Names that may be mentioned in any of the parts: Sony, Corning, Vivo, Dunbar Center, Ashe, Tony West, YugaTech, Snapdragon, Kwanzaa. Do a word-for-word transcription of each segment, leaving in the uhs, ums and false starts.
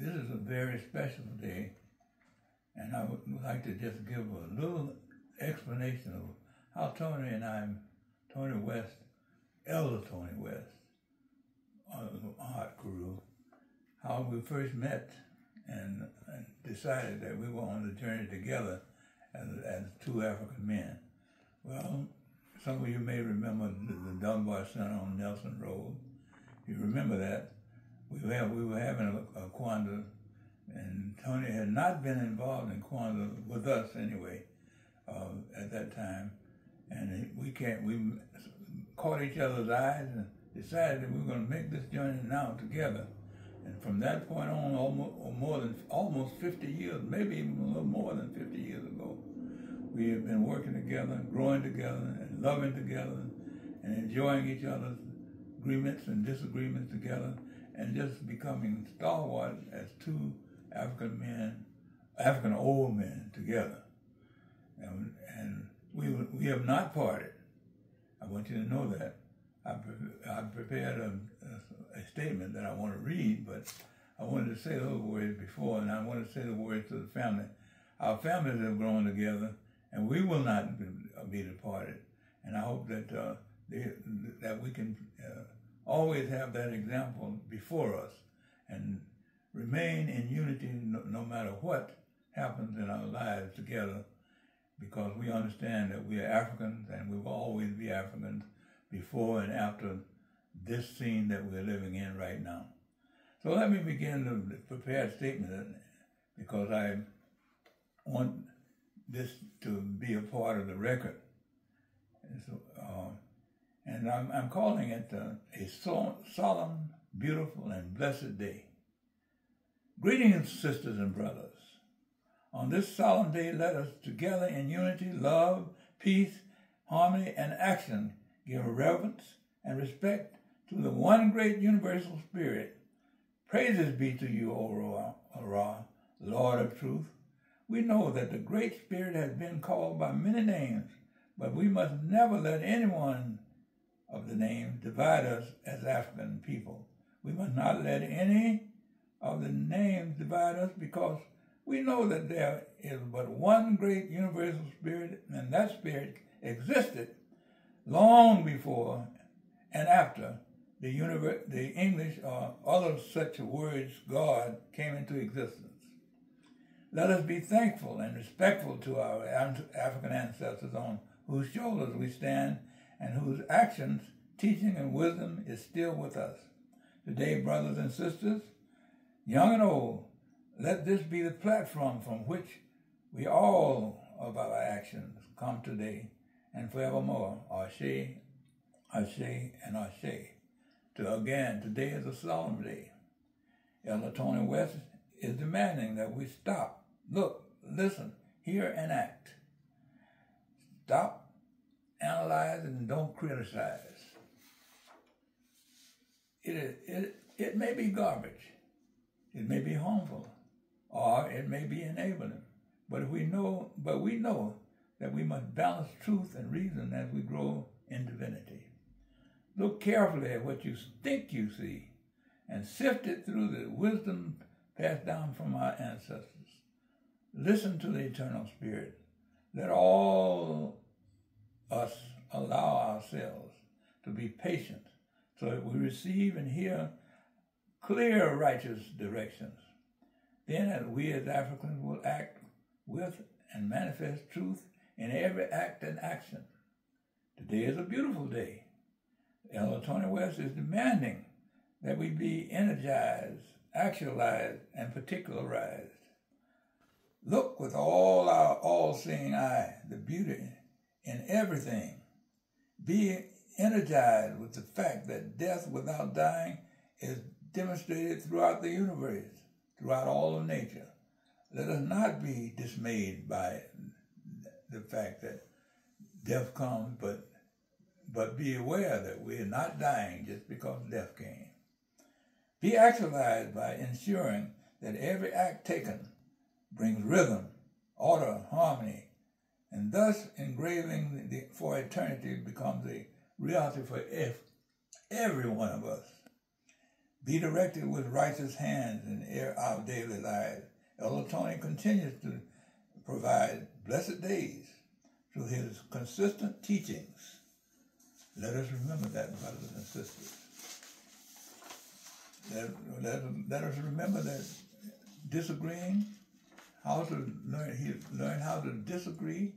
This is a very special day, and I would like to just give a little explanation of how Tony and I, Tony West, Elder Tony West, on the art crew, how we first met and, and decided that we were on the journey together as, as two African men. Well, some of you may remember the, the Dunbar Center on Nelson Road. You remember that. We were, we were having a, a Kwanzaa, and Tony had not been involved in Kwanzaa with us anyway uh, at that time. And we can't, we caught each other's eyes and decided that we were going to make this journey now together. And from that point on, almost, or more than, almost fifty years, maybe even a little more than fifty years ago, we have been working together, growing together, and loving together, and enjoying each other's agreements and disagreements together, and just becoming stalwart as two African men, African old men together. And, and we, we have not parted. I want you to know that. I, I prepared a, a statement that I want to read, but I wanted to say those words before, and I want to say the words to the family. Our families have grown together, and we will not be departed. And I hope that, uh, they, that we can uh, always have that example before us and remain in unity no, no matter what happens in our lives together, because we understand that we are Africans and we will always be Africans before and after this scene that we're living in right now. So let me begin the prepared statement, because I want this to be a part of the record. And so, uh, And I'm, I'm calling it a, a so, solemn, beautiful, and blessed day. Greetings, sisters and brothers. On this solemn day, let us together in unity, love, peace, harmony, and action give reverence and respect to the one great universal spirit. Praises be to you, O Ra, Lord of truth. We know that the great spirit has been called by many names, but we must never let anyone of the name divide us as African people. We must not let any of the names divide us, because we know that there is but one great universal spirit, and that spirit existed long before and after the, universe, the English or other such words God came into existence. Let us be thankful and respectful to our African ancestors on whose shoulders we stand, and whose actions, teaching, and wisdom is still with us. Today, brothers and sisters, young and old, let this be the platform from which we all of our actions come today and forevermore. Ashe, Ashe, and Ashe. To again, today is a solemn day. Elder Tony West is demanding that we stop, look, listen, hear, and act. Stop, analyze, and don't criticize. It, is, it, it may be garbage, it may be harmful, or it may be enabling. But if we know, but we know that we must balance truth and reason as we grow in divinity. Look carefully at what you think you see, and sift it through the wisdom passed down from our ancestors. Listen to the eternal spirit. Let all us allow ourselves to be patient so that we receive and hear clear, righteous directions. Then as we as Africans will act with and manifest truth in every act and action. Today is a beautiful day. Elder Tony West is demanding that we be energized, actualized, and particularized. Look with all our all-seeing eye, the beauty in everything. Be energized with the fact that death without dying is demonstrated throughout the universe, throughout all of nature. Let us not be dismayed by the fact that death comes, but, but be aware that we are not dying just because death came. Be actualized by ensuring that every act taken brings rhythm, order, harmony, and thus engraving the, for eternity becomes a reality for every one of us. Be directed with righteous hands in our daily lives. Elder Tony continues to provide blessed days through his consistent teachings. Let us remember that, brothers and sisters. Let, let, let us remember that disagreeing, how to learn, he learned how to disagree,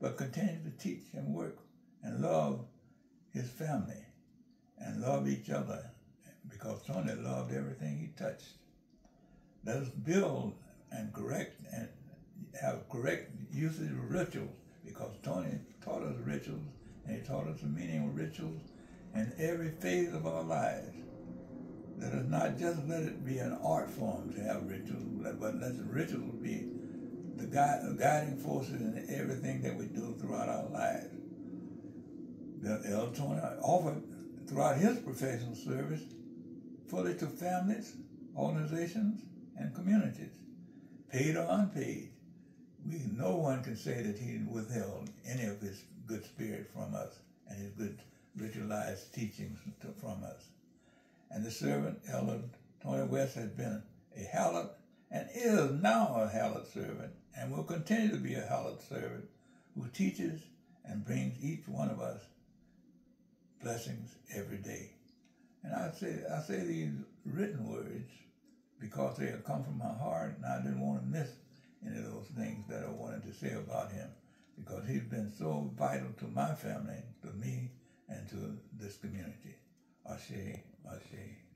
but continue to teach and work and love his family and love each other, because Tony loved everything he touched. Let us build and correct and have correct usage of rituals, because Tony taught us rituals, and he taught us the meaning of rituals in every phase of our lives. Let us not just let it be an art form to have rituals, but let the rituals be the guiding forces in everything that we do throughout our lives. Elder Tony offered throughout his professional service fully to families, organizations, and communities, paid or unpaid. We, no one can say that he withheld any of his good spirit from us and his good ritualized teachings from us. And the servant, Elder Tony West, has been a hallowed and is now a hallowed servant and will continue to be a hallowed servant who teaches and brings each one of us blessings every day. And I say, I say these written words because they have come from my heart, and I didn't want to miss any of those things that I wanted to say about him, because he's been so vital to my family, to me, and to this community. Ashe, Ashe.